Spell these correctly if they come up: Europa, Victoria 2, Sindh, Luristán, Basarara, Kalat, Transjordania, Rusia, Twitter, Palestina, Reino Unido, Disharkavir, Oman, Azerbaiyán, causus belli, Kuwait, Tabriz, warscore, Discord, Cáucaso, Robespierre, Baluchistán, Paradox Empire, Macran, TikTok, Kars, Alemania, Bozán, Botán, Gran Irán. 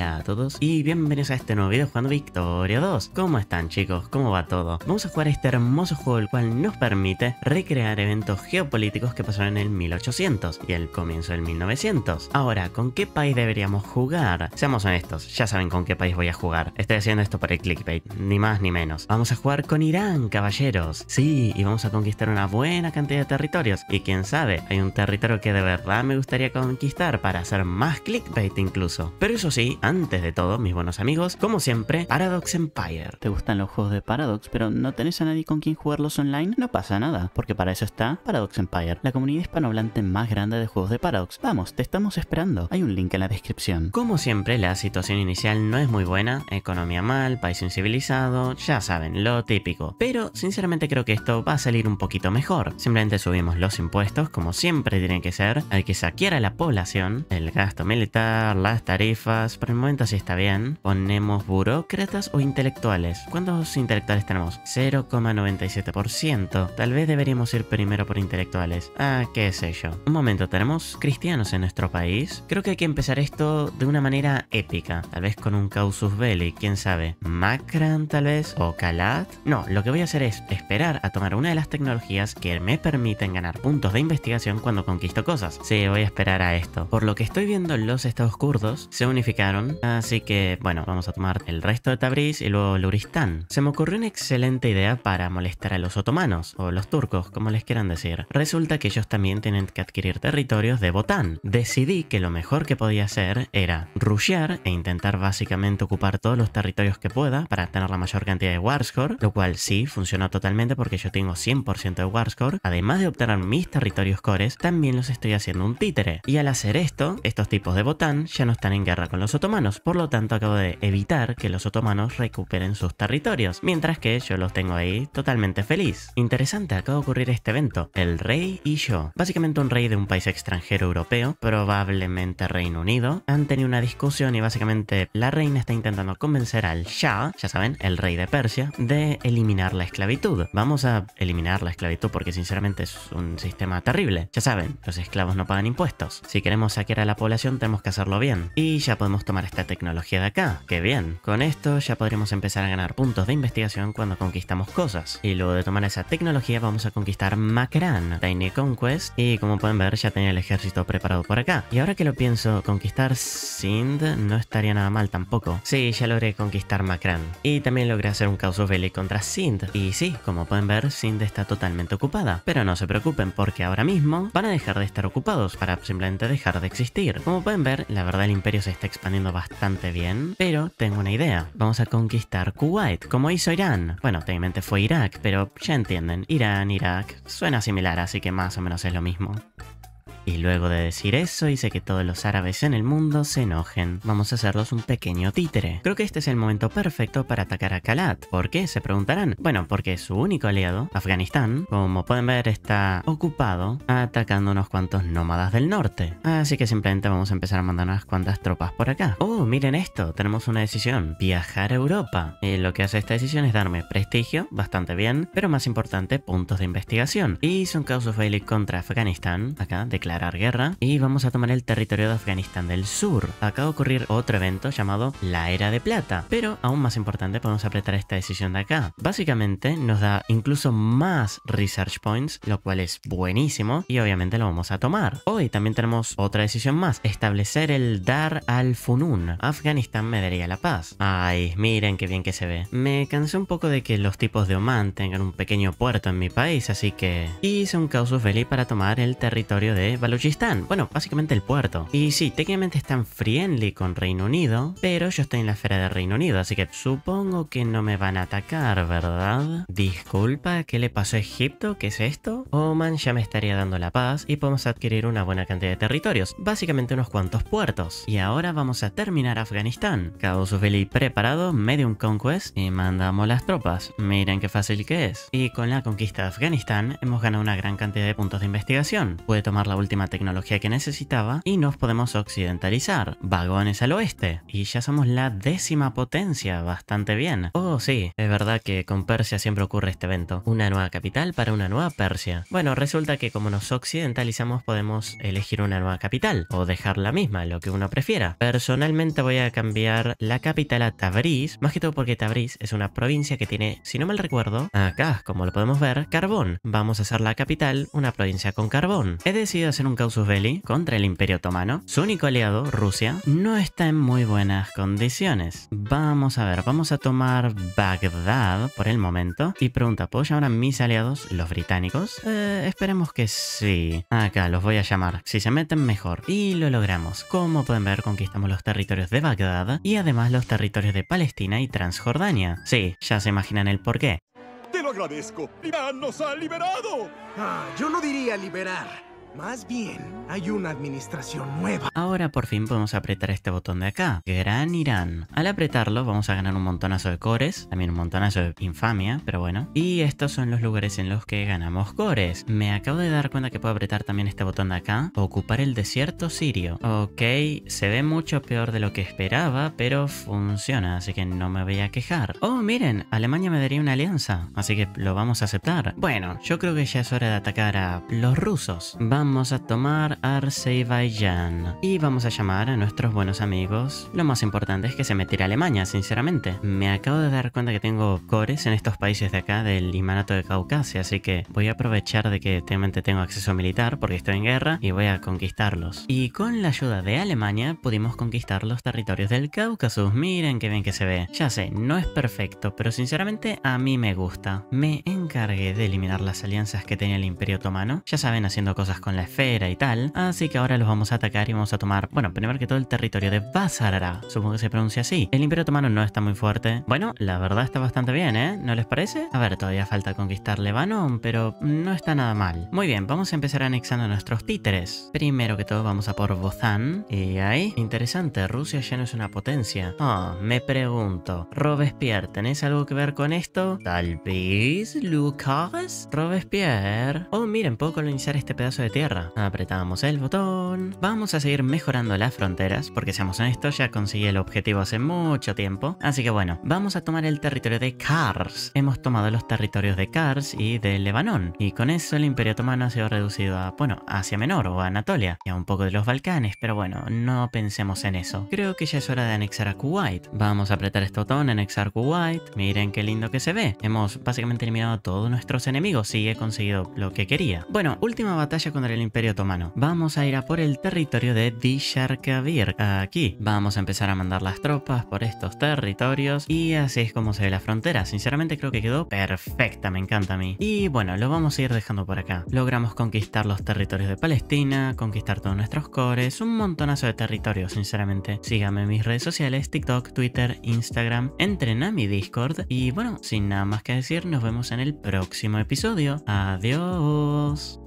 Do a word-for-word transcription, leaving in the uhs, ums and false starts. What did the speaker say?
Hola a todos y bienvenidos a este nuevo video jugando Victoria dos. ¿Cómo están, chicos? ¿Cómo va todo? Vamos a jugar este hermoso juego, el cual nos permite recrear eventos geopolíticos que pasaron en el mil ochocientos y el comienzo del mil novecientos. Ahora, ¿con qué país deberíamos jugar? Seamos honestos, ya saben con qué país voy a jugar. Estoy haciendo esto por el clickbait, ni más ni menos. Vamos a jugar con Irán, caballeros. Sí, y vamos a conquistar una buena cantidad de territorios. Y quién sabe, hay un territorio que de verdad me gustaría conquistar para hacer más clickbait incluso. Pero eso sí, antes de todo, mis buenos amigos, como siempre, Paradox Empire. ¿Te gustan los juegos de Paradox, pero no tenés a nadie con quien jugarlos online? No pasa nada, porque para eso está Paradox Empire, la comunidad hispanohablante más grande de juegos de Paradox. Vamos, te estamos esperando. Hay un link en la descripción. Como siempre, la situación inicial no es muy buena. Economía mal, país incivilizado, ya saben, lo típico. Pero, sinceramente, creo que esto va a salir un poquito mejor. Simplemente subimos los impuestos, como siempre tienen que ser, al que saquear a la población, el gasto militar, las tarifas. Por el momento sí está bien. Ponemos burócratas o intelectuales. ¿Cuántos intelectuales tenemos? cero coma noventa y siete por ciento. Tal vez deberíamos ir primero por intelectuales. Ah, qué sé yo. Un momento, ¿tenemos cristianos en nuestro país? Creo que hay que empezar esto de una manera épica. Tal vez con un causus belli, quién sabe. Macran, tal vez, o Kalat. No, lo que voy a hacer es esperar a tomar una de las tecnologías que me permiten ganar puntos de investigación cuando conquisto cosas. Sí, voy a esperar a esto. Por lo que estoy viendo, los estados kurdos se unificaron, así que, bueno, vamos a tomar el resto de Tabriz y luego Luristán. Se me ocurrió una excelente idea para molestar a los otomanos, o los turcos, como les quieran decir. Resulta que ellos también tienen que adquirir territorios de Botán. Decidí que lo mejor que podía hacer era rushear e intentar básicamente ocupar todos los territorios que pueda para tener la mayor cantidad de warscore, lo cual sí funcionó totalmente porque yo tengo cien por ciento de warscore. Además de obtener mis territorios cores, también los estoy haciendo un títere. Y al hacer esto, estos tipos de Botán ya no están en guerra con los otomanos, por lo tanto acabo de evitar que los otomanos recuperen sus territorios, mientras que yo los tengo ahí totalmente feliz. Interesante, acaba de ocurrir este evento, el rey y yo. Básicamente un rey de un país extranjero europeo, probablemente Reino Unido, han tenido una discusión y básicamente la reina está intentando convencer al Shah, ya saben, el rey de Persia, de eliminar la esclavitud. Vamos a eliminar la esclavitud porque sinceramente es un sistema terrible. Ya saben, los esclavos no pagan impuestos. Si queremos saquear a la población tenemos que hacerlo bien. Y ya podemos tomar esta tecnología de acá. ¡Qué bien! Con esto ya podremos empezar a ganar puntos de investigación cuando conquistamos cosas. Y luego de tomar esa tecnología vamos a conquistar Macran, Tiny Conquest, y como pueden ver ya tenía el ejército preparado por acá. Y ahora que lo pienso, conquistar Sindh no estaría nada mal tampoco. Sí, ya logré conquistar Macran. Y también logré hacer un causus belli contra Sindh. Y sí, como pueden ver, Sindh está totalmente ocupada. Pero no se preocupen porque ahora mismo van a dejar de estar ocupados para simplemente dejar de existir. Como pueden ver, la verdad el imperio se está expandiendo bastante bien, pero tengo una idea. Vamos a conquistar Kuwait, como hizo Irán. Bueno, técnicamente fue Irak, pero ya entienden, Irán, Irak, suena similar, así que más o menos es lo mismo. Y luego de decir eso, hice que todos los árabes en el mundo se enojen. Vamos a hacerlos un pequeño títere. Creo que este es el momento perfecto para atacar a Kalat. ¿Por qué? Se preguntarán. Bueno, porque su único aliado, Afganistán, como pueden ver, está ocupado atacando unos cuantos nómadas del norte. Así que simplemente vamos a empezar a mandar unas cuantas tropas por acá. ¡Oh, miren esto! Tenemos una decisión. Viajar a Europa. Y lo que hace esta decisión es darme prestigio, bastante bien, pero más importante, puntos de investigación. Y hice un causus belli contra Afganistán. Acá, declaré guerra, y vamos a tomar el territorio de Afganistán del sur. Acaba de ocurrir otro evento llamado la Era de Plata, pero aún más importante podemos apretar esta decisión de acá. Básicamente nos da incluso más research points, lo cual es buenísimo y obviamente lo vamos a tomar. Hoy también tenemos otra decisión más, establecer el Dar al Funun. Afganistán me daría la paz. Ay, miren qué bien que se ve. Me cansé un poco de que los tipos de Oman tengan un pequeño puerto en mi país, así que hice un causus belli para tomar el territorio de Baluchistán, bueno, básicamente el puerto. Y sí, técnicamente están friendly con Reino Unido, pero yo estoy en la esfera de Reino Unido, así que supongo que no me van a atacar, ¿verdad? Disculpa, ¿qué le pasó a Egipto? ¿Qué es esto? Oman ya me estaría dando la paz y podemos adquirir una buena cantidad de territorios, básicamente unos cuantos puertos. Y ahora vamos a terminar Afganistán. Causus belli preparado, medium conquest, y mandamos las tropas. Miren qué fácil que es. Y con la conquista de Afganistán hemos ganado una gran cantidad de puntos de investigación. Pude tomar la última última tecnología que necesitaba y nos podemos occidentalizar. Vagones al oeste. Y ya somos la décima potencia, bastante bien. Oh sí, es verdad que con Persia siempre ocurre este evento. Una nueva capital para una nueva Persia. Bueno, resulta que como nos occidentalizamos podemos elegir una nueva capital o dejar la misma, lo que uno prefiera. Personalmente voy a cambiar la capital a Tabriz, más que todo porque Tabriz es una provincia que tiene, si no mal recuerdo, acá, como lo podemos ver, carbón. Vamos a hacer la capital una provincia con carbón. He decidido hacer un causus belli contra el Imperio Otomano. Su único aliado, Rusia, no está en muy buenas condiciones. Vamos a ver, vamos a tomar Bagdad por el momento. Y pregunta, ¿puedo llamar a mis aliados, los británicos? Eh, esperemos que sí. Acá los voy a llamar. Si se meten, mejor. Y lo logramos. Como pueden ver, conquistamos los territorios de Bagdad y además los territorios de Palestina y Transjordania. Sí, ya se imaginan el porqué. ¡Te lo agradezco! ¡Irán nos ha liberado! Ah, yo no diría liberar. Más bien, hay una administración nueva. Ahora por fin podemos apretar este botón de acá, Gran Irán. Al apretarlo vamos a ganar un montonazo de cores, también un montonazo de infamia, pero bueno. Y estos son los lugares en los que ganamos cores. Me acabo de dar cuenta que puedo apretar también este botón de acá, ocupar el desierto sirio. Ok, se ve mucho peor de lo que esperaba, pero funciona, así que no me voy a quejar. Oh, miren, Alemania me daría una alianza, así que lo vamos a aceptar. Bueno, yo creo que ya es hora de atacar a los rusos. Vamos Vamos a tomar Azerbaiyán y vamos a llamar a nuestros buenos amigos. Lo más importante es que se me tire a Alemania, sinceramente. Me acabo de dar cuenta que tengo cores en estos países de acá del Imanato de Cáucaso, así que voy a aprovechar de que realmente tengo acceso militar porque estoy en guerra y voy a conquistarlos. Y con la ayuda de Alemania pudimos conquistar los territorios del Cáucaso. Miren qué bien que se ve. Ya sé, no es perfecto, pero sinceramente a mí me gusta. Me encargué de eliminar las alianzas que tenía el Imperio Otomano, ya saben, haciendo cosas con la esfera y tal, así que ahora los vamos a atacar y vamos a tomar, bueno, primero que todo el territorio de Basarara, supongo que se pronuncia así. El Imperio Otomano no está muy fuerte. Bueno, la verdad está bastante bien, ¿eh? ¿No les parece? A ver, todavía falta conquistar Lebanon, pero no está nada mal. Muy bien, vamos a empezar anexando nuestros títeres. Primero que todo vamos a por Bozán, y ahí, interesante, Rusia ya no es una potencia. Oh, me pregunto, Robespierre, ¿tenés algo que ver con esto? Tal vez, Lucas, Robespierre. Oh, miren, puedo colonizar este pedazo de tierra. Apretamos el botón. Vamos a seguir mejorando las fronteras, porque seamos honestos, ya conseguí el objetivo hace mucho tiempo. Así que bueno, vamos a tomar el territorio de Kars. Hemos tomado los territorios de Kars y de Lebanon, y con eso el Imperio Otomano ha sido reducido a, bueno, Asia Menor o a Anatolia, y a un poco de los Balcanes, pero bueno, no pensemos en eso. Creo que ya es hora de anexar a Kuwait. Vamos a apretar este botón, anexar Kuwait. Miren qué lindo que se ve. Hemos básicamente eliminado a todos nuestros enemigos y he conseguido lo que quería. Bueno, última batalla con el Imperio Otomano. Vamos a ir a por el territorio de Disharkavir. Aquí vamos a empezar a mandar las tropas por estos territorios y así es como se ve la frontera. Sinceramente creo que quedó perfecta, me encanta a mí. Y bueno, lo vamos a ir dejando por acá. Logramos conquistar los territorios de Palestina, conquistar todos nuestros cores, un montonazo de territorios, sinceramente. Síganme en mis redes sociales, TikTok, Twitter, Instagram, entren a mi Discord y bueno, sin nada más que decir, nos vemos en el próximo episodio. Adiós.